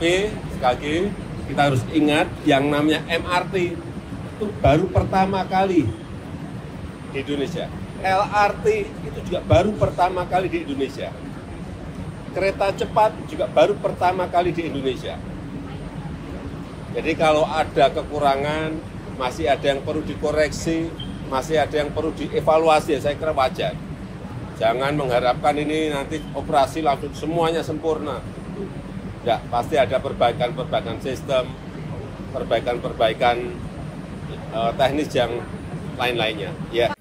Tapi sekali lagi kita harus ingat yang namanya MRT itu baru pertama kali di Indonesia. LRT itu juga baru pertama kali di Indonesia. Kereta cepat juga baru pertama kali di Indonesia. Jadi kalau ada kekurangan, masih ada yang perlu dikoreksi, masih ada yang perlu dievaluasi, ya saya kira wajar. Jangan mengharapkan ini nanti operasi langsung semuanya sempurna. Ya, pasti ada perbaikan-perbaikan sistem, perbaikan-perbaikan teknis yang lain-lainnya. Ya.